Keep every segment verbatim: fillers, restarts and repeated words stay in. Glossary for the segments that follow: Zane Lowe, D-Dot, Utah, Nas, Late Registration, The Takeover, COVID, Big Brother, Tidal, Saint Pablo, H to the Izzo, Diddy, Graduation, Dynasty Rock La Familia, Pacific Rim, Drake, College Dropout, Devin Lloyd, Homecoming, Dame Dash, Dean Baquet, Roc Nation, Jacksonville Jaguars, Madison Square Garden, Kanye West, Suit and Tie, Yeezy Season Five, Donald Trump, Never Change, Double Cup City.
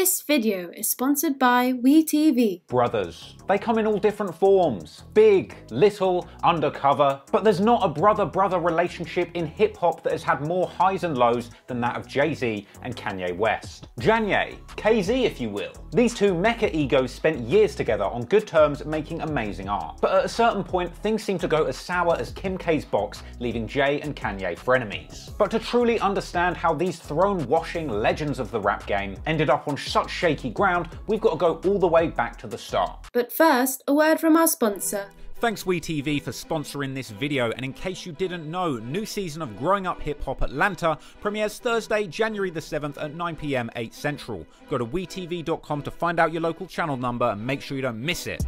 This video is sponsored by WeTV. Brothers. They come in all different forms. Big, little, undercover. But there's not a brother-brother relationship in hip-hop that has had more highs and lows than that of Jay-Z and Kanye West. Janye, K Z if you will. These two mecha egos spent years together on good terms making amazing art. But at a certain point, things seemed to go as sour as Kim K's box, leaving Jay and Kanye frenemies. But to truly understand how these throne-washing legends of the rap game ended up on such shaky ground, we've got to go all the way back to the start. But first, a word from our sponsor. Thanks WeTV for sponsoring this video, and in case you didn't know, new season of Growing Up Hip Hop Atlanta premieres Thursday, January the seventh at nine p m eight central. Go to we T V dot com to find out your local channel number and make sure you don't miss it.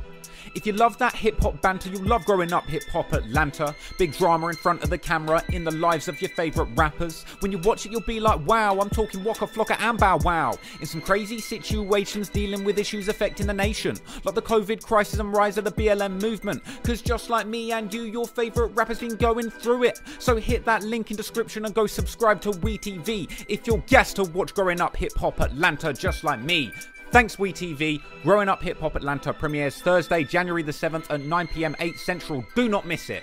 If you love that hip-hop banter, you love Growing Up Hip-Hop Atlanta. Big drama in front of the camera, in the lives of your favourite rappers. When you watch it, you'll be like, wow, I'm talking Waka Flocka and Bow Wow. In some crazy situations dealing with issues affecting the nation, like the COVID crisis and rise of the B L M movement. Because just like me and you, your favourite rapper's been going through it. So hit that link in description and go subscribe to WeTV if you're guest to watch Growing Up Hip-Hop Atlanta just like me. Thanks WeTV. Growing Up Hip Hop Atlanta premieres Thursday, January the seventh at nine p m eight central. Do not miss it.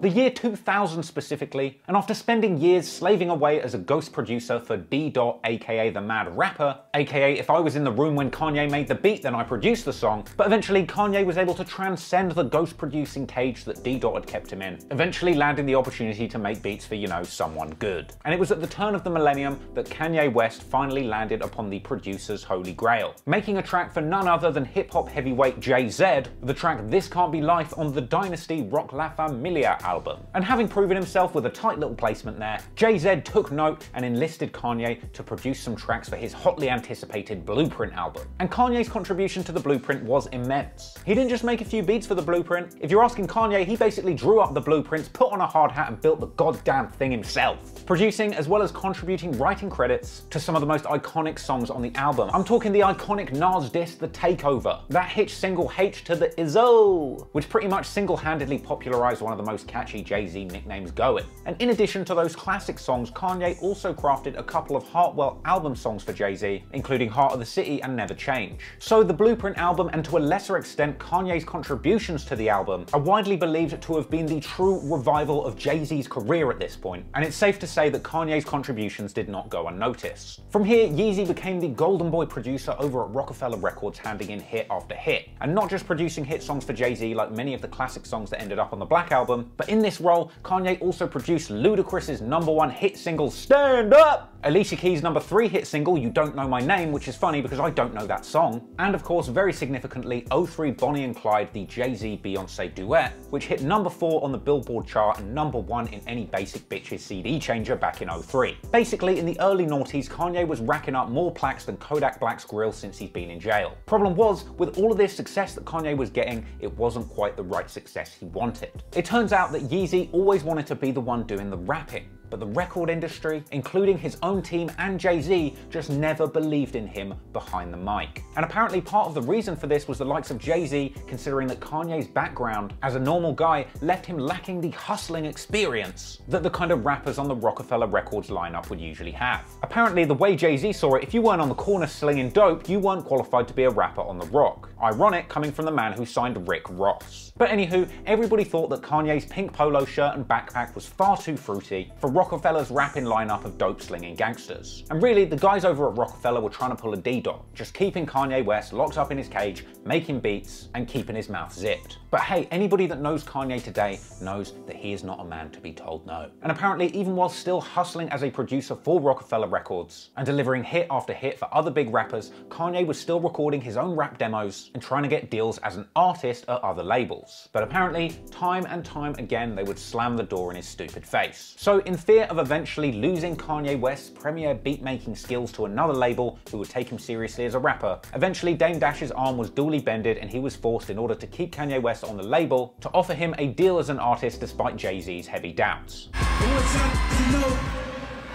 The year two thousand specifically, and after spending years slaving away as a ghost producer for D-Dot, aka the Mad Rapper, aka if I was in the room when Kanye made the beat then I produced the song, but eventually Kanye was able to transcend the ghost producing cage that D-Dot had kept him in, eventually landing the opportunity to make beats for, you know, someone good. And it was at the turn of the millennium that Kanye West finally landed upon the producer's holy grail, making a track for none other than hip hop heavyweight Jay-Z, the track This Can't Be Life on the Dynasty Rock La Familia album. And having proven himself with a tight little placement there, Jay-Z took note and enlisted Kanye to produce some tracks for his hotly anticipated Blueprint album. And Kanye's contribution to the Blueprint was immense. He didn't just make a few beats for the Blueprint. If you're asking Kanye, he basically drew up the blueprints, put on a hard hat and built the goddamn thing himself, producing as well as contributing writing credits to some of the most iconic songs on the album. I'm talking the iconic Nas diss, The Takeover, that H single H to the Izzo, which pretty much single-handedly popularized one of the most catchy catchy Jay-Z nicknames going. And in addition to those classic songs, Kanye also crafted a couple of Heartwell album songs for Jay-Z, including Heart of the City and Never Change. So the Blueprint album, and to a lesser extent Kanye's contributions to the album, are widely believed to have been the true revival of Jay-Z's career at this point, and it's safe to say that Kanye's contributions did not go unnoticed. From here, Yeezy became the golden boy producer over at Rockefeller Records, handing in hit after hit, and not just producing hit songs for Jay-Z like many of the classic songs that ended up on the Black Album, but in this role, Kanye also produced Ludacris's number one hit single, Stand Up! Alicia Keys' number three hit single, You Don't Know My Name, which is funny because I don't know that song. And of course, very significantly, oh three Bonnie and Clyde, the Jay-Z Beyonce duet, which hit number four on the Billboard chart and number one in any basic bitches C D changer back in oh three. Basically, in the early noughties, Kanye was racking up more plaques than Kodak Black's grill since he's been in jail. Problem was, with all of this success that Kanye was getting, it wasn't quite the right success he wanted. It turns out that Yeezy always wanted to be the one doing the rapping, but the record industry, including his own team and Jay-Z, just never believed in him behind the mic. And apparently part of the reason for this was the likes of Jay-Z considering that Kanye's background as a normal guy left him lacking the hustling experience that the kind of rappers on the Rockefeller Records lineup would usually have. Apparently the way Jay-Z saw it, if you weren't on the corner slinging dope, you weren't qualified to be a rapper on the rock. Ironic coming from the man who signed Rick Ross. But anywho, everybody thought that Kanye's pink polo shirt and backpack was far too fruity for Rockefeller's rapping lineup of dope-slinging gangsters. And really, the guys over at Rockefeller were trying to pull a D-Dot, just keeping Kanye West locked up in his cage, making beats, and keeping his mouth zipped. But hey, anybody that knows Kanye today knows that he is not a man to be told no. And apparently, even while still hustling as a producer for Rockefeller Records and delivering hit after hit for other big rappers, Kanye was still recording his own rap demos and trying to get deals as an artist at other labels. But apparently, time and time again, they would slam the door in his stupid face. So in fear of eventually losing Kanye West's premier beat-making skills to another label who would take him seriously as a rapper, eventually Dame Dash's arm was duly bended and he was forced, in order to keep Kanye West on the label, to offer him a deal as an artist despite Jay-Z's heavy doubts. I want you to know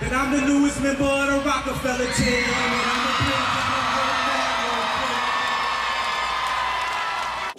that I'm the newest member of the Rockefeller team.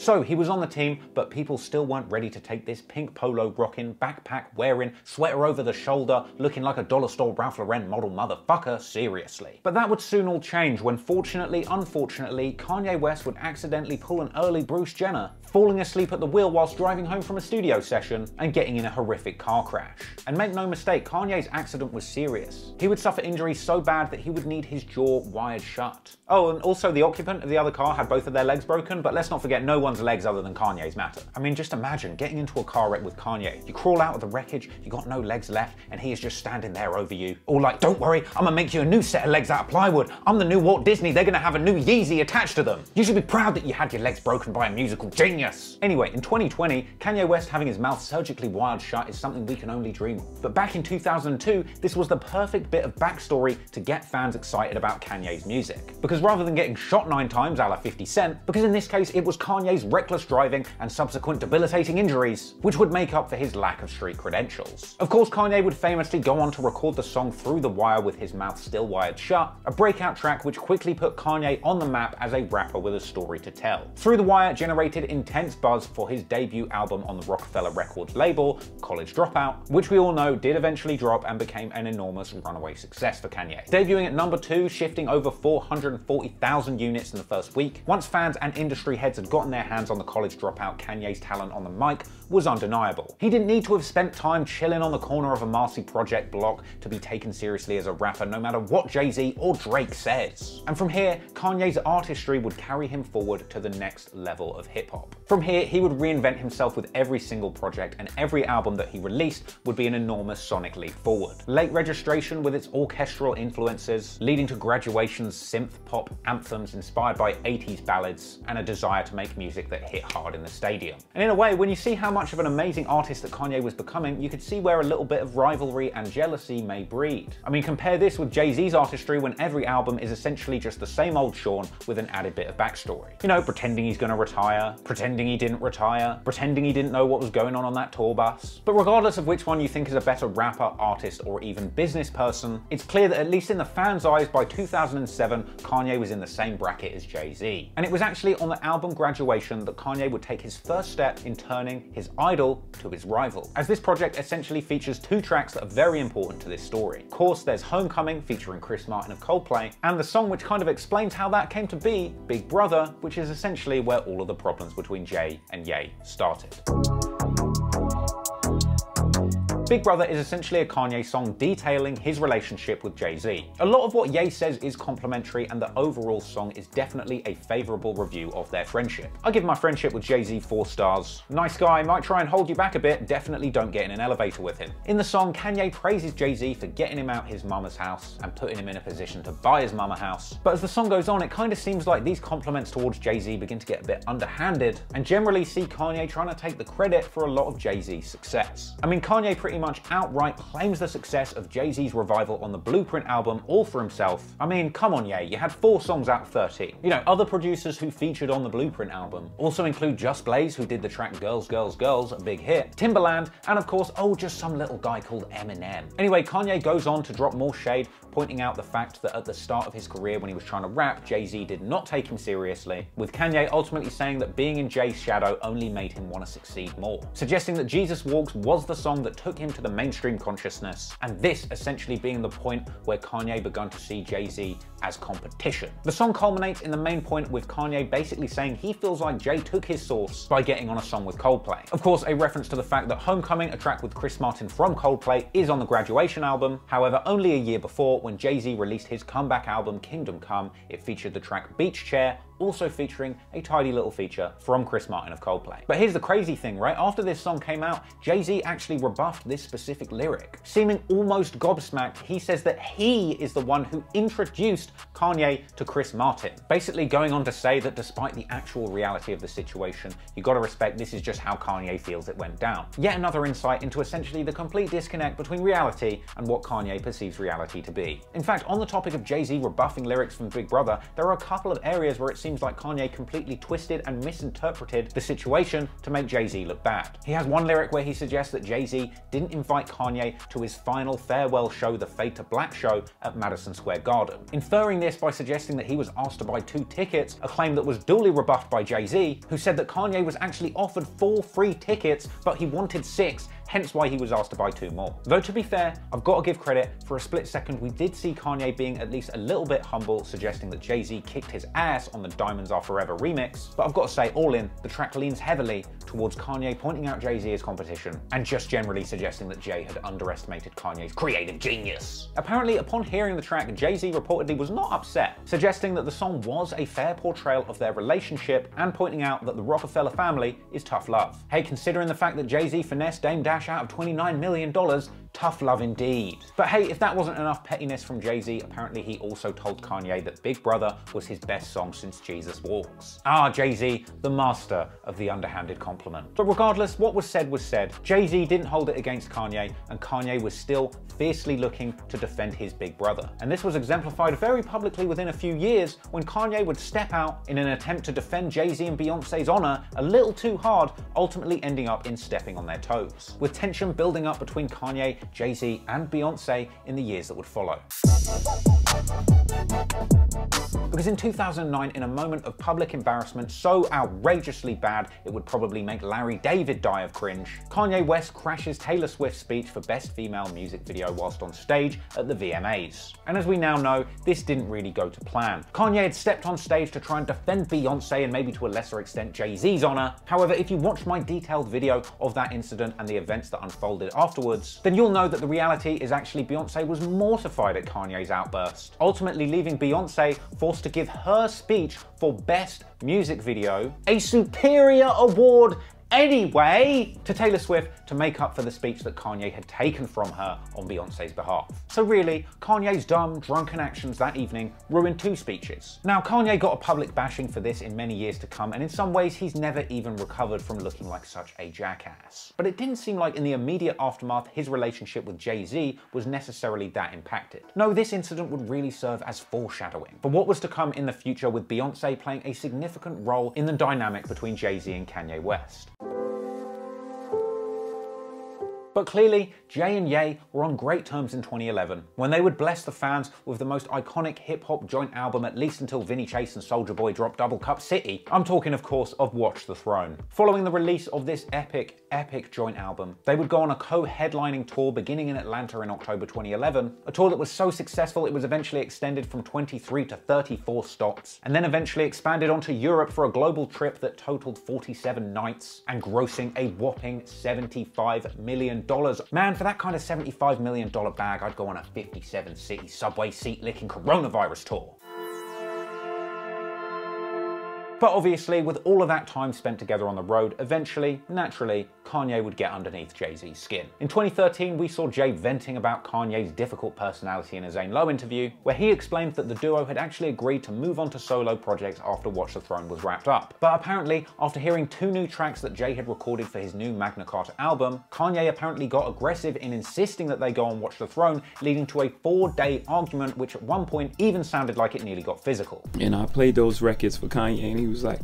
I'm So he was on the team, but people still weren't ready to take this pink polo rocking, backpack wearing, sweater over the shoulder, looking like a dollar store Ralph Lauren model motherfucker seriously. But that would soon all change when, fortunately, unfortunately, Kanye West would accidentally pull an early Bruce Jenner, falling asleep at the wheel whilst driving home from a studio session and getting in a horrific car crash. And make no mistake, Kanye's accident was serious. He would suffer injuries so bad that he would need his jaw wired shut. Oh, and also the occupant of the other car had both of their legs broken, but let's not forget no one's legs other than Kanye's matter. I mean, just imagine getting into a car wreck with Kanye. You crawl out of the wreckage, you got no legs left, and he is just standing there over you. All like, don't worry, I'm gonna make you a new set of legs out of plywood. I'm the new Walt Disney, they're gonna have a new Yeezy attached to them. You should be proud that you had your legs broken by a musical genius. Anyway, in twenty twenty, Kanye West having his mouth surgically wired shut is something we can only dream of. But back in two thousand two, this was the perfect bit of backstory to get fans excited about Kanye's music. Because rather than getting shot nine times a la fifty cent, because in this case it was Kanye's reckless driving and subsequent debilitating injuries, which would make up for his lack of street credentials. Of course, Kanye would famously go on to record the song Through the Wire with his mouth still wired shut, a breakout track which quickly put Kanye on the map as a rapper with a story to tell. Through the Wire generated intense buzz for his debut album on the Rockefeller Records label, College Dropout, which we all know did eventually drop and became an enormous runaway success for Kanye. Debuting at number two, shifting over four hundred forty thousand units in the first week, once fans and industry heads had gotten their hands on the College Dropout, Kanye's talent on the mic was undeniable. He didn't need to have spent time chilling on the corner of a Marcy Project block to be taken seriously as a rapper, no matter what Jay-Z or Drake says. And from here, Kanye's artistry would carry him forward to the next level of hip hop. From here, he would reinvent himself with every single project, and every album that he released would be an enormous sonic leap forward. Late Registration with its orchestral influences, leading to Graduation's synth pop anthems inspired by eighties ballads, and a desire to make music that hit hard in the stadium. And in a way, when you see how much of an amazing artist that Kanye was becoming, you could see where a little bit of rivalry and jealousy may breed. I mean, compare this with Jay-Z's artistry when every album is essentially just the same old Sean with an added bit of backstory. You know, pretending he's gonna retire, pretending he didn't retire, pretending he didn't know what was going on on that tour bus. But regardless of which one you think is a better rapper, artist, or even business person, it's clear that at least in the fans' eyes, by two thousand seven, Kanye was in the same bracket as Jay-Z. And it was actually on the album Graduation that Kanye would take his first step in turning his idol to his rival, as this project essentially features two tracks that are very important to this story. Of course, there's Homecoming, featuring Chris Martin of Coldplay, and the song which kind of explains how that came to be, Big Brother, which is essentially where all of the problems between Jay and Ye started. Big Brother is essentially a Kanye song detailing his relationship with Jay-Z. A lot of what Ye says is complimentary, and the overall song is definitely a favorable review of their friendship. I give my friendship with Jay-Z four stars. Nice guy, might try and hold you back a bit, definitely don't get in an elevator with him. In the song, Kanye praises Jay-Z for getting him out his mama's house and putting him in a position to buy his mama house. But as the song goes on, it kind of seems like these compliments towards Jay-Z begin to get a bit underhanded, and generally see Kanye trying to take the credit for a lot of Jay-Z's success. I mean, Kanye pretty much outright claims the success of Jay-Z's revival on the Blueprint album all for himself. I mean, come on, Ye, you had four songs out of thirteen. You know, other producers who featured on the Blueprint album also include Just Blaze, who did the track Girls, Girls, Girls, a big hit, Timbaland, and of course, oh, just some little guy called Eminem. Anyway, Kanye goes on to drop more shade, pointing out the fact that at the start of his career when he was trying to rap, Jay-Z did not take him seriously, with Kanye ultimately saying that being in Jay's shadow only made him want to succeed more, suggesting that Jesus Walks was the song that took him to the mainstream consciousness, and this essentially being the point where Kanye began to see Jay-Z as competition. The song culminates in the main point with Kanye basically saying he feels like Jay took his source by getting on a song with Coldplay. Of course, a reference to the fact that Homecoming, a track with Chris Martin from Coldplay, is on the Graduation album. However, only a year before, when Jay-Z released his comeback album Kingdom Come, it featured the track Beach Chair, also featuring a tidy little feature from Chris Martin of Coldplay. But here's the crazy thing, right? After this song came out, Jay-Z actually rebuffed this specific lyric. Seeming almost gobsmacked, he says that he is the one who introduced Kanye to Chris Martin, basically going on to say that despite the actual reality of the situation, you gotta respect this is just how Kanye feels it went down. Yet another insight into essentially the complete disconnect between reality and what Kanye perceives reality to be. In fact, on the topic of Jay-Z rebuffing lyrics from Big Brother, there are a couple of areas where it seems seems like Kanye completely twisted and misinterpreted the situation to make Jay-Z look bad. He has one lyric where he suggests that Jay-Z didn't invite Kanye to his final farewell show, the Fade to Black show at Madison Square Garden, inferring this by suggesting that he was asked to buy two tickets, a claim that was duly rebuffed by Jay-Z, who said that Kanye was actually offered four free tickets, but he wanted six, hence why he was asked to buy two more. Though to be fair, I've got to give credit, for a split second we did see Kanye being at least a little bit humble, suggesting that Jay-Z kicked his ass on the Diamonds Are Forever remix, but I've got to say, all in, the track leans heavily towards Kanye pointing out Jay-Z as competition, and just generally suggesting that Jay had underestimated Kanye's creative genius. Apparently, upon hearing the track, Jay-Z reportedly was not upset, suggesting that the song was a fair portrayal of their relationship, and pointing out that the Rockefeller family is tough love. Hey, considering the fact that Jay-Z finessed Dame Dash out of twenty-nine million dollars, tough love indeed. But hey, if that wasn't enough pettiness from Jay-Z, apparently he also told Kanye that Big Brother was his best song since Jesus Walks. Ah, Jay-Z, the master of the underhanded compliment. But regardless, what was said was said. Jay-Z didn't hold it against Kanye, and Kanye was still fiercely looking to defend his Big Brother. And this was exemplified very publicly within a few years, when Kanye would step out in an attempt to defend Jay-Z and Beyonce's honor a little too hard, ultimately ending up in stepping on their toes, with tension building up between Kanye, Jay-Z and Beyonce in the years that would follow. Because in two thousand nine, in a moment of public embarrassment so outrageously bad it would probably make Larry David die of cringe, Kanye West crashes Taylor Swift's speech for Best Female Music Video whilst on stage at the V M As. And as we now know, this didn't really go to plan. Kanye had stepped on stage to try and defend Beyonce and maybe to a lesser extent Jay-Z's honor. However, if you watch my detailed video of that incident and the events that unfolded afterwards, then you'll know that the reality is actually Beyonce was mortified at Kanye's outburst, ultimately leaving Beyonce forced to give her speech for Best Music Video, a superior award anyway, to Taylor Swift to make up for the speech that Kanye had taken from her on Beyonce's behalf. So really, Kanye's dumb, drunken actions that evening ruined two speeches. Now, Kanye got a public bashing for this in many years to come, and in some ways, he's never even recovered from looking like such a jackass. But it didn't seem like in the immediate aftermath, his relationship with Jay-Z was necessarily that impacted. No, this incident would really serve as foreshadowing for what was to come in the future, with Beyonce playing a significant role in the dynamic between Jay-Z and Kanye West. But clearly, Jay and Ye were on great terms in twenty eleven, when they would bless the fans with the most iconic hip-hop joint album, at least until Vinny Chase and Soulja Boy dropped Double Cup City. I'm talking, of course, of Watch the Throne. Following the release of this epic, epic joint album, they would go on a co-headlining tour beginning in Atlanta in October twenty eleven, a tour that was so successful it was eventually extended from twenty-three to thirty-four stops, and then eventually expanded onto Europe for a global trip that totaled forty-seven nights and grossing a whopping seventy-five million dollars. Man, for that kind of seventy-five million dollars bag, I'd go on a fifty-seven city subway seat-licking coronavirus tour. But obviously, with all of that time spent together on the road, eventually, naturally, Kanye would get underneath Jay-Z's skin. In twenty thirteen, we saw Jay venting about Kanye's difficult personality in a Zane Lowe interview, where he explained that the duo had actually agreed to move on to solo projects after Watch the Throne was wrapped up. But apparently, after hearing two new tracks that Jay had recorded for his new Magna Carta album, Kanye apparently got aggressive in insisting that they go on Watch the Throne, leading to a four-day argument, which at one point even sounded like it nearly got physical. And I played those records for Kanye, and he He was like,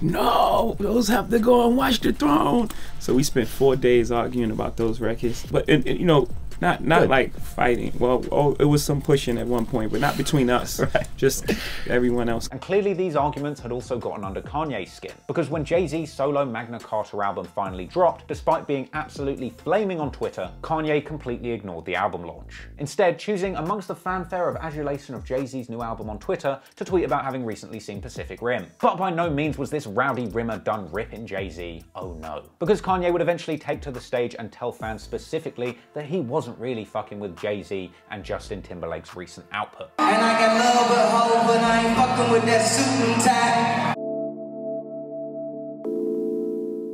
no, those have to go and Watch the Throne. So we spent four days arguing about those records. But, and, and, you know, not not Good. Like fighting. Well, oh, it was some pushing at one point, but not between us, right. Just everyone else. And clearly these arguments had also gotten under Kanye's skin, because when Jay-Z's solo Magna Carta album finally dropped, despite being absolutely flaming on Twitter, Kanye completely ignored the album launch, instead choosing, amongst the fanfare of adulation of Jay-Z's new album on Twitter, to tweet about having recently seen Pacific Rim. But by no means was this rowdy rimmer done ripping Jay-Z, oh no. Because Kanye would eventually take to the stage and tell fans specifically that he wasn't really fucking with Jay-Z and Justin Timberlake's recent output. And I got love with hope, but I ain't fucking with that suit and tie.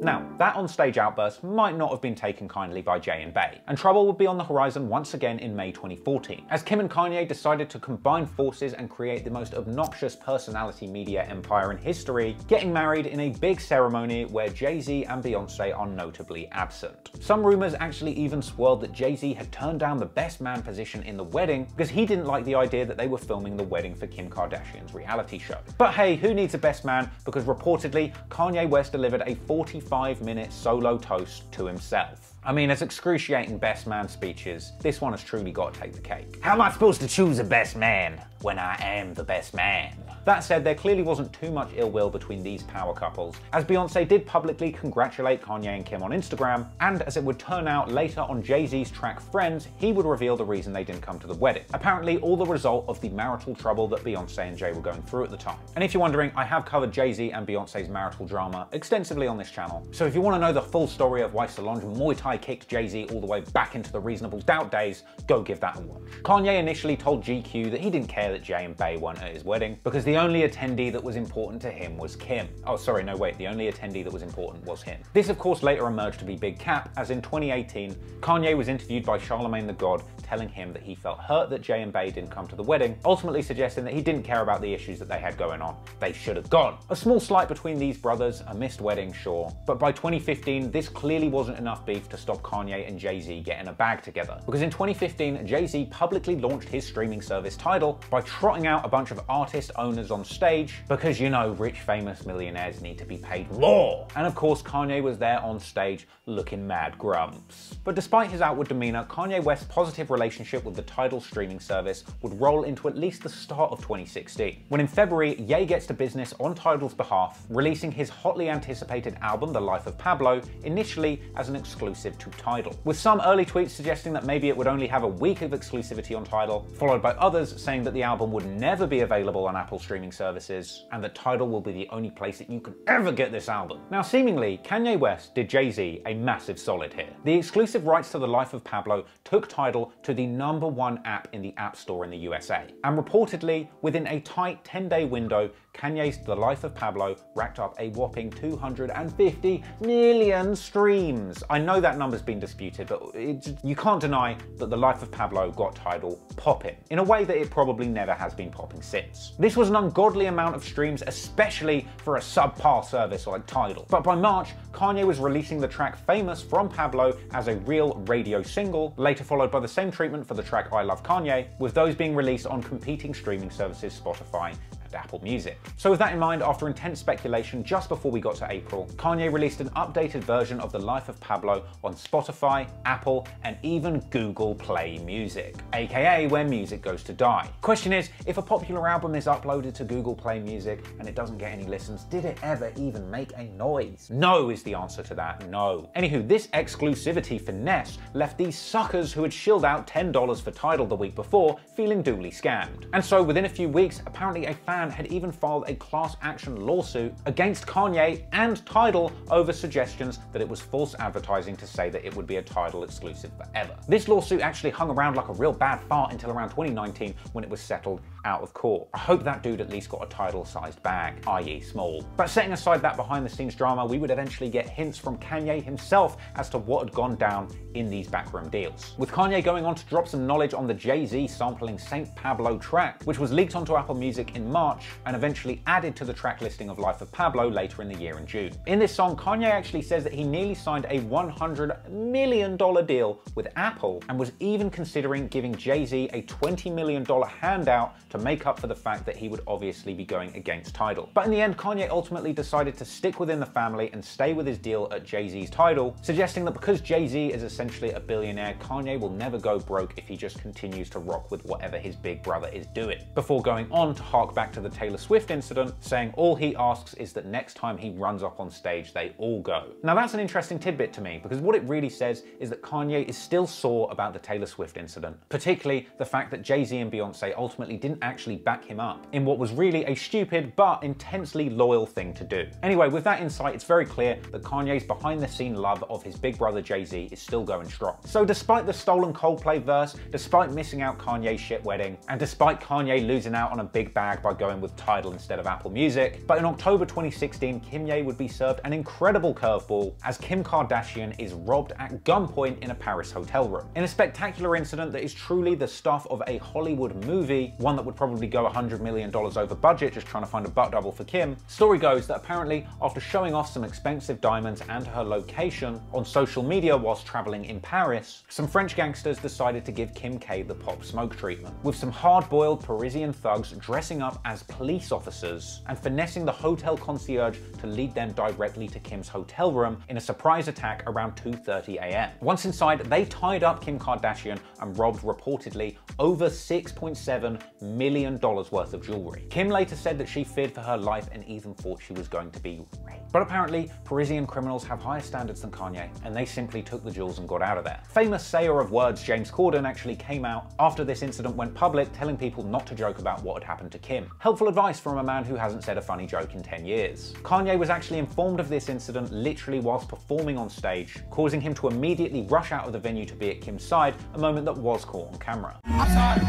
Now, that on-stage outburst might not have been taken kindly by Jay and Bey, and trouble would be on the horizon once again in May twenty fourteen, as Kim and Kanye decided to combine forces and create the most obnoxious personality media empire in history, getting married in a big ceremony where Jay-Z and Beyonce are notably absent. Some rumors actually even swirled that Jay-Z had turned down the best man position in the wedding because he didn't like the idea that they were filming the wedding for Kim Kardashian's reality show. But hey, who needs a best man, because reportedly Kanye West delivered a forty-five minute solo toast to himself. I mean, as excruciating best man speeches, this one has truly got to take the cake. How am I supposed to choose a best man when I am the best man? That said, there clearly wasn't too much ill will between these power couples, as Beyonce did publicly congratulate Kanye and Kim on Instagram, and as it would turn out later on Jay-Z's track Friends, he would reveal the reason they didn't come to the wedding. Apparently all the result of the marital trouble that Beyonce and Jay were going through at the time. And if you're wondering, I have covered Jay-Z and Beyonce's marital drama extensively on this channel, so if you want to know the full story of why Solange Muay Thai kicked Jay-Z all the way back into the Reasonable Doubt days, go give that a watch. Kanye initially told G Q that he didn't care that Jay and Bey weren't at his wedding, because the only attendee that was important to him was Kim. Oh sorry, no wait, the only attendee that was important was him. This of course later emerged to be big cap, as in twenty eighteen, Kanye was interviewed by Charlemagne the God telling him that he felt hurt that Jay and Bey didn't come to the wedding, ultimately suggesting that he didn't care about the issues that they had going on. They should have gone. A small slight between these brothers, a missed wedding, sure, but by twenty fifteen, this clearly wasn't enough beef to stop Kanye and Jay-Z getting a bag together. Because in twenty fifteen, Jay-Z publicly launched his streaming service Tidal by trotting out a bunch of artist owners on stage, because you know, rich famous millionaires need to be paid more. And of course, Kanye was there on stage looking mad grumps. But despite his outward demeanor, Kanye West's positive relationship with the Tidal streaming service would roll into at least the start of twenty sixteen, when in February, Ye gets to business on Tidal's behalf, releasing his hotly anticipated album, The Life of Pablo, initially as an exclusive to Tidal, with some early tweets suggesting that maybe it would only have a week of exclusivity on Tidal, followed by others saying that the album would never be available on Apple streaming services, and that Tidal will be the only place that you could ever get this album. Now seemingly, Kanye West did Jay-Z a massive solid here. The exclusive rights to The Life of Pablo took Tidal to the number one app in the App Store in the U S A, and reportedly, within a tight ten day window, Kanye's The Life of Pablo racked up a whopping two hundred fifty million streams. I know that number's been disputed, but it, you can't deny that The Life of Pablo got Tidal popping, in a way that it probably never has been popping since. This was an ungodly amount of streams, especially for a subpar service like Tidal. But by March, Kanye was releasing the track Famous from Pablo as a real radio single, later followed by the same treatment for the track I Love Kanye, with those being released on competing streaming services Spotify and Apple Music. So with that in mind, after intense speculation just before we got to April, Kanye released an updated version of The Life of Pablo on Spotify, Apple, and even Google Play Music, aka where music goes to die. Question is, if a popular album is uploaded to Google Play Music and it doesn't get any listens, did it ever even make a noise? No is the answer to that, no. Anywho, this exclusivity finesse left these suckers who had shilled out ten dollars for Tidal the week before feeling duly scammed. And so within a few weeks, apparently a fan had even filed a class action lawsuit against Kanye and Tidal over suggestions that it was false advertising to say that it would be a Tidal exclusive forever. This lawsuit actually hung around like a real bad fart until around twenty nineteen, when it was settled out of court. I hope that dude at least got a Tidal-sized bag, that is small. But setting aside that behind-the-scenes drama, we would eventually get hints from Kanye himself as to what had gone down in these backroom deals, with Kanye going on to drop some knowledge on the Jay-Z sampling Saint Pablo track, which was leaked onto Apple Music in March and eventually added to the track listing of Life of Pablo later in the year in June. In this song, Kanye actually says that he nearly signed a one hundred million dollar deal with Apple and was even considering giving Jay-Z a twenty million dollar handout to make up for the fact that he would obviously be going against Tidal. But in the end, Kanye ultimately decided to stick within the family and stay with his deal at Jay-Z's Tidal, suggesting that because Jay-Z is essentially a billionaire, Kanye will never go broke if he just continues to rock with whatever his big brother is doing. Before going on to hark back to the Taylor Swift incident, saying all he asks is that next time he runs up on stage, they all go. Now that's an interesting tidbit to me, because what it really says is that Kanye is still sore about the Taylor Swift incident, particularly the fact that Jay-Z and Beyonce ultimately didn't actually back him up in what was really a stupid but intensely loyal thing to do. Anyway, with that insight, it's very clear that Kanye's behind-the-scene love of his big brother Jay-Z is still going strong. So despite the stolen Coldplay verse, despite missing out Kanye's shit wedding, and despite Kanye losing out on a big bag by going going with Tidal instead of Apple Music. But in October twenty sixteen, Kimye would be served an incredible curveball as Kim Kardashian is robbed at gunpoint in a Paris hotel room. In a spectacular incident that is truly the stuff of a Hollywood movie, one that would probably go one hundred million dollars over budget just trying to find a butt double for Kim, story goes that apparently after showing off some expensive diamonds and her location on social media whilst traveling in Paris, some French gangsters decided to give Kim K the Pop Smoke treatment, with some hard-boiled Parisian thugs dressing up as police officers and finessing the hotel concierge to lead them directly to Kim's hotel room in a surprise attack around two thirty a m Once inside, they tied up Kim Kardashian and robbed reportedly over six point seven million dollars worth of jewelry. Kim later said that she feared for her life and even thought she was going to be raped. But apparently, Parisian criminals have higher standards than Kanye, and they simply took the jewels and got out of there. Famous sayer of words James Corden actually came out after this incident went public, telling people not to joke about what had happened to Kim. Helpful advice from a man who hasn't said a funny joke in ten years. Kanye was actually informed of this incident literally whilst performing on stage, causing him to immediately rush out of the venue to be at Kim's side, a moment that was caught on camera. I'm sorry.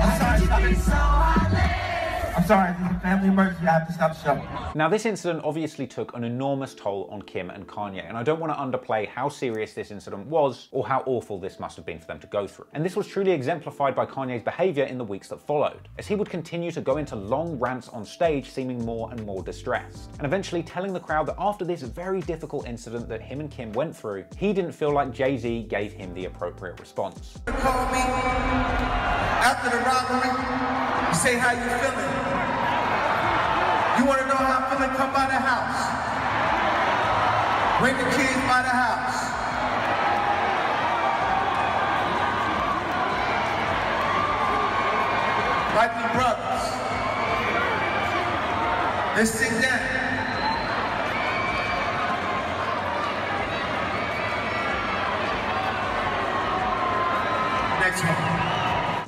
I'm sorry. Stop it. So I I'm sorry, this is a family emergency, I have to stop the show. Now, this incident obviously took an enormous toll on Kim and Kanye, and I don't want to underplay how serious this incident was or how awful this must have been for them to go through. And this was truly exemplified by Kanye's behavior in the weeks that followed, as he would continue to go into long rants on stage, seeming more and more distressed, and eventually telling the crowd that after this very difficult incident that him and Kim went through, he didn't feel like Jay-Z gave him the appropriate response. You call me after the robbery, you say how you feeling. You want to know how I'm feeling? Come by the house. Bring the kids by the house. Like the brothers. Let's sing that. Next one.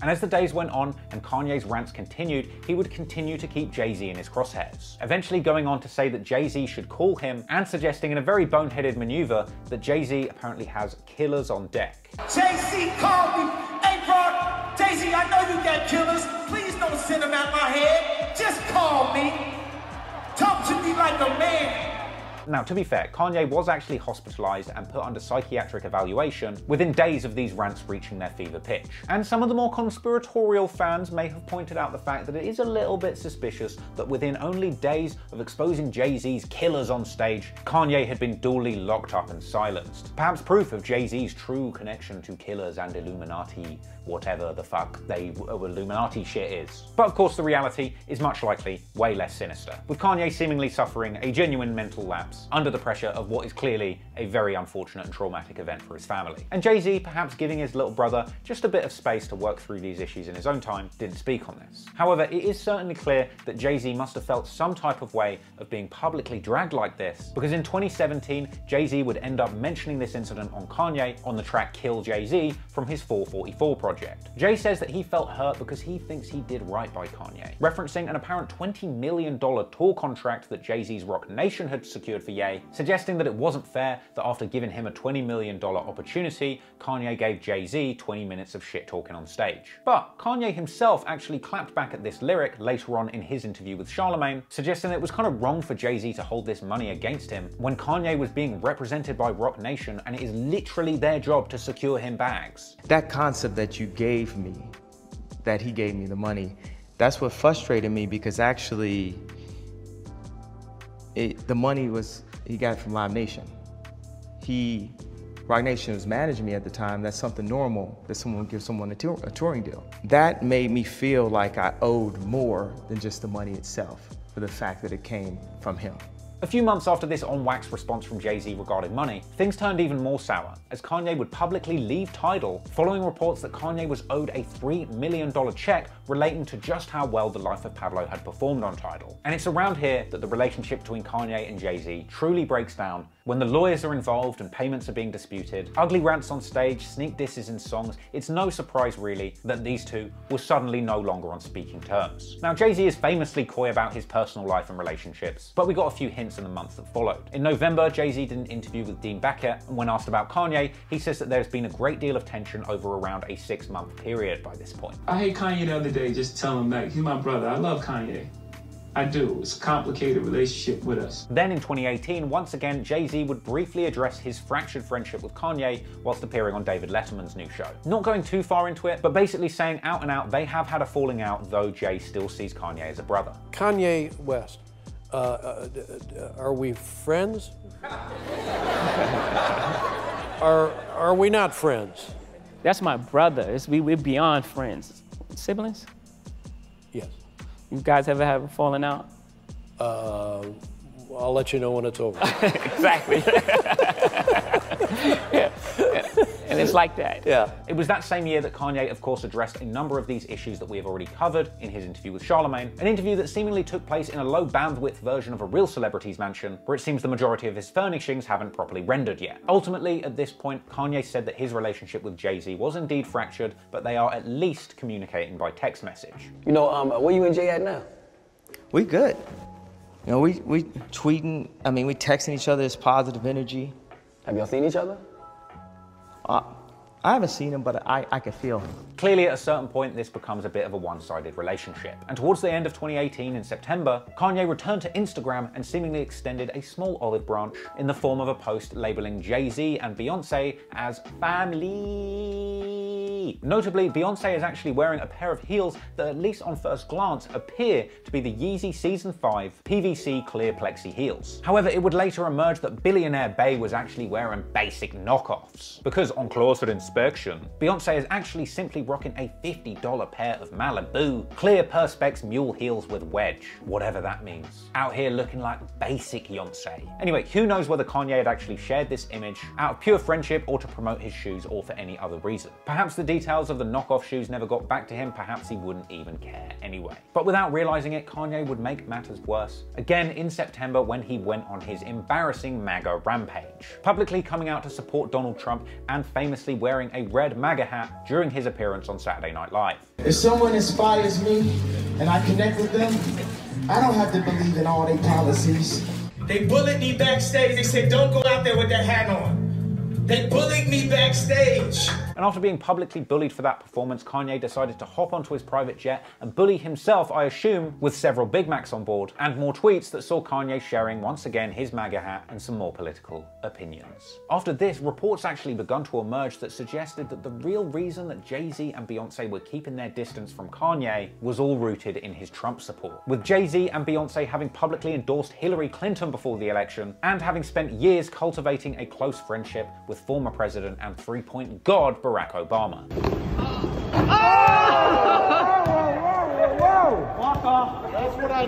And as the days went on, and Kanye's rants continued, he would continue to keep Jay-Z in his crosshairs, eventually going on to say that Jay-Z should call him and suggesting in a very boneheaded maneuver that Jay-Z apparently has killers on deck. Jay-Z called me, hey bro, Jay-Z, I know you got killers, please don't send them out my head, just call me, talk to me like a man. Now, to be fair, Kanye was actually hospitalized and put under psychiatric evaluation within days of these rants reaching their fever pitch. And some of the more conspiratorial fans may have pointed out the fact that it is a little bit suspicious that within only days of exposing Jay-Z's killers on stage, Kanye had been duly locked up and silenced. Perhaps proof of Jay-Z's true connection to killers and Illuminati, whatever the fuck they uh, Illuminati shit is. But of course, the reality is much likely way less sinister, with Kanye seemingly suffering a genuine mental lapse under the pressure of what is clearly a very unfortunate and traumatic event for his family. And Jay-Z, perhaps giving his little brother just a bit of space to work through these issues in his own time, didn't speak on this. However, it is certainly clear that Jay-Z must have felt some type of way of being publicly dragged like this, because in twenty seventeen, Jay-Z would end up mentioning this incident on Kanye on the track Kill Jay-Z from his four forty-four project. Jay says that he felt hurt because he thinks he did right by Kanye, referencing an apparent twenty million dollars tour contract that Jay-Z's Roc Nation had secured for Ye, suggesting that it wasn't fair that after giving him a twenty million dollars opportunity, Kanye gave Jay-Z twenty minutes of shit talking on stage. But Kanye himself actually clapped back at this lyric later on in his interview with Charlemagne, suggesting that it was kind of wrong for Jay-Z to hold this money against him when Kanye was being represented by Roc Nation and it is literally their job to secure him bags. That concept that you gave me, that he gave me the money, that's what frustrated me because actually, It, the money was, he got it from Live Nation. He, Roc Nation was managing me at the time. That's something normal, that someone gives someone a, tour, a touring deal. That made me feel like I owed more than just the money itself for the fact that it came from him. A few months after this on-wax response from Jay-Z regarding money, things turned even more sour, as Kanye would publicly leave Tidal following reports that Kanye was owed a three million dollars check relating to just how well The Life of Pablo had performed on Tidal. And it's around here that the relationship between Kanye and Jay-Z truly breaks down when the lawyers are involved and payments are being disputed, ugly rants on stage, sneak disses in songs. It's no surprise really that these two were suddenly no longer on speaking terms. Now, Jay-Z is famously coy about his personal life and relationships, but we got a few hints events in the months that followed. In November, Jay-Z did an interview with Dean Baquet, and when asked about Kanye, he says that there's been a great deal of tension over around a six-month period by this point. I heard Kanye the other day just tell him that he's my brother, I love Kanye. I do. It's a complicated relationship with us. Then in twenty eighteen, once again, Jay-Z would briefly address his fractured friendship with Kanye whilst appearing on David Letterman's new show. Not going too far into it, but basically saying out and out they have had a falling out, though Jay still sees Kanye as a brother. Kanye West, uh, uh, are we friends? are, are we not friends? That's my brother. It's, we, we're beyond friends. Siblings? Yes. You guys ever have a falling out? Uh, I'll let you know when it's over. Exactly. Yeah. Yeah. And it's like that. Yeah. It was that same year that Kanye, of course, addressed a number of these issues that we have already covered in his interview with Charlemagne, an interview that seemingly took place in a low bandwidth version of a real celebrity's mansion, where it seems the majority of his furnishings haven't properly rendered yet. Ultimately, at this point, Kanye said that his relationship with Jay-Z was indeed fractured, but they are at least communicating by text message. You know, um, where you and Jay at now? We good. You know, we, we tweeting, I mean, we texting each other, it's positive energy. Have y'all seen each other? Uh, I haven't seen him, but I, I can feel him. Clearly, at a certain point, this becomes a bit of a one-sided relationship. And towards the end of twenty eighteen, in September, Kanye returned to Instagram and seemingly extended a small olive branch in the form of a post labeling Jay-Z and Beyonce as family. Notably, Beyonce is actually wearing a pair of heels that, at least on first glance, appear to be the Yeezy Season five P V C clear plexi heels. However, it would later emerge that billionaire Bey was actually wearing basic knockoffs. Because on closer inspection, Beyonce is actually simply rocking a fifty dollar pair of Malibu clear perspex mule heels with wedge, whatever that means. Out here looking like basic Beyonce. Anyway, who knows whether Kanye had actually shared this image out of pure friendship or to promote his shoes or for any other reason. Perhaps the details of the knockoff shoes never got back to him, perhaps he wouldn't even care anyway. But without realizing it, Kanye would make matters worse. Again, in September, when he went on his embarrassing MAGA rampage, publicly coming out to support Donald Trump and famously wearing a red MAGA hat during his appearance on Saturday Night Live. If someone inspires me and I connect with them, I don't have to believe in all their policies. They bullied me backstage. They said, don't go out there with that hat on. They bullied me backstage. And after being publicly bullied for that performance, Kanye decided to hop onto his private jet and bully himself, I assume, with several Big Macs on board, and more tweets that saw Kanye sharing once again his MAGA hat and some more political opinions. After this, reports actually begun to emerge that suggested that the real reason that Jay-Z and Beyonce were keeping their distance from Kanye was all rooted in his Trump support, with Jay-Z and Beyonce having publicly endorsed Hillary Clinton before the election and having spent years cultivating a close friendship with former president and three-point god Barack Obama. That's what I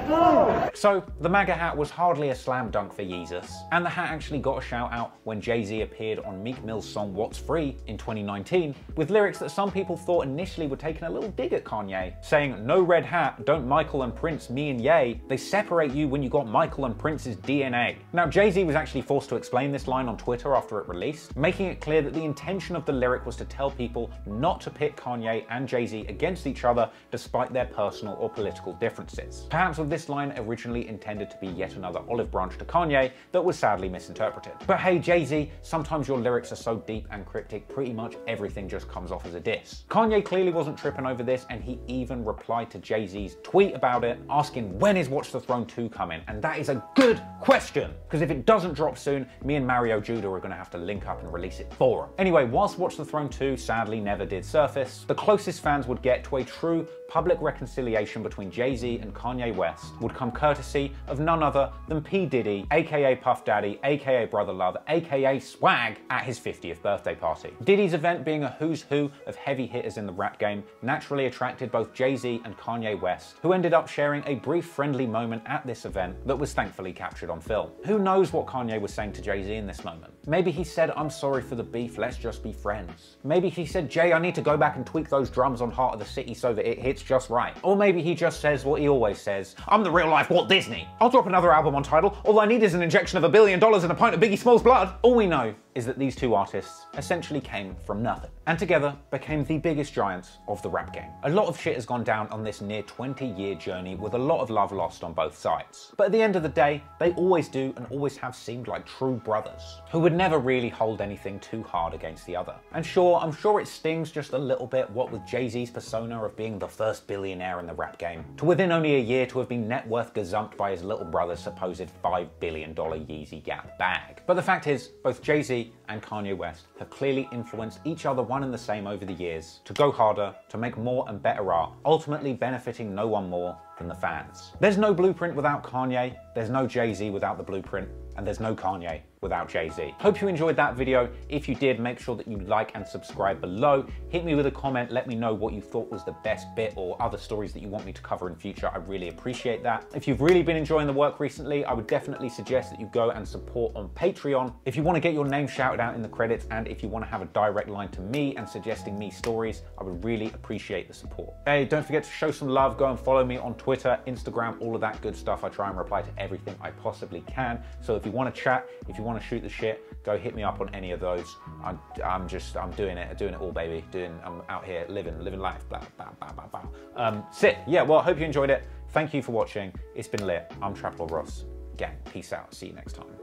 do. So the MAGA hat was hardly a slam dunk for Yeezus, and the hat actually got a shout out when Jay-Z appeared on Meek Mill's song What's Free in twenty nineteen, with lyrics that some people thought initially were taking a little dig at Kanye, saying, no red hat, don't Michael and Prince, me and Ye, they separate you when you got Michael and Prince's D N A. Now Jay-Z was actually forced to explain this line on Twitter after it released, making it clear that the intention of the lyric was to tell people not to pit Kanye and Jay-Z against each other despite their personal or political differences. Perhaps with this line originally intended to be yet another olive branch to Kanye that was sadly misinterpreted. But hey Jay-Z, sometimes your lyrics are so deep and cryptic, pretty much everything just comes off as a diss. Kanye clearly wasn't tripping over this, and he even replied to Jay-Z's tweet about it, asking when is Watch the Throne two coming? And that is a good question, because if it doesn't drop soon, me and Mario Judah are gonna have to link up and release it for him. Anyway, whilst Watch the Throne two sadly never did surface, the closest fans would get to a true public reconciliation between Jay-Z and Kanye West would come courtesy of none other than P. Diddy, aka Puff Daddy, aka Brother Love, aka Swag, at his fiftieth birthday party. Diddy's event, being a who's who of heavy hitters in the rap game, naturally attracted both Jay-Z and Kanye West, who ended up sharing a brief friendly moment at this event that was thankfully captured on film. Who knows what Kanye was saying to Jay-Z in this moment? Maybe he said, I'm sorry for the beef, let's just be friends. Maybe he said, Jay, I need to go back and tweak those drums on Heart of the City so that it hits it's just right. Or maybe he just says what he always says. I'm the real life Walt Disney. I'll drop another album on Tidal. All I need is an injection of a billion dollars and a pint of Biggie Smalls blood. All we know is that these two artists essentially came from nothing and together became the biggest giants of the rap game. A lot of shit has gone down on this near twenty year journey with a lot of love lost on both sides. But at the end of the day, they always do and always have seemed like true brothers who would never really hold anything too hard against the other. And sure, I'm sure it stings just a little bit what with Jay-Z's persona of being the first billionaire in the rap game to within only a year to have been net worth gazumped by his little brother's supposed five billion dollar Yeezy Gap bag. But the fact is, both Jay-Z and Kanye West have clearly influenced each other one and the same over the years to go harder, to make more and better art, ultimately benefiting no one more than the fans. There's no Blueprint without Kanye, there's no Jay-Z without the Blueprint, and there's no Kanye without Jay-Z. Hope you enjoyed that video. If you did, make sure that you like and subscribe below. Hit me with a comment, let me know what you thought was the best bit or other stories that you want me to cover in future. I really appreciate that. If you've really been enjoying the work recently, I would definitely suggest that you go and support on Patreon. If you want to get your name shouted out in the credits and if you want to have a direct line to me and suggesting me stories, I would really appreciate the support. Hey, don't forget to show some love. Go and follow me on Twitter, Instagram, all of that good stuff. I try and reply to everything I possibly can. So if you want to chat, if you want to shoot the shit, go hit me up on any of those. I'm, I'm just, I'm doing it, doing it all, baby. Doing, I'm out here living, living life. Blah, blah, blah, blah, blah. Um, sit. Yeah, well, I hope you enjoyed it. Thank you for watching. It's been lit. I'm Traplo Ross. Gang, peace out. See you next time.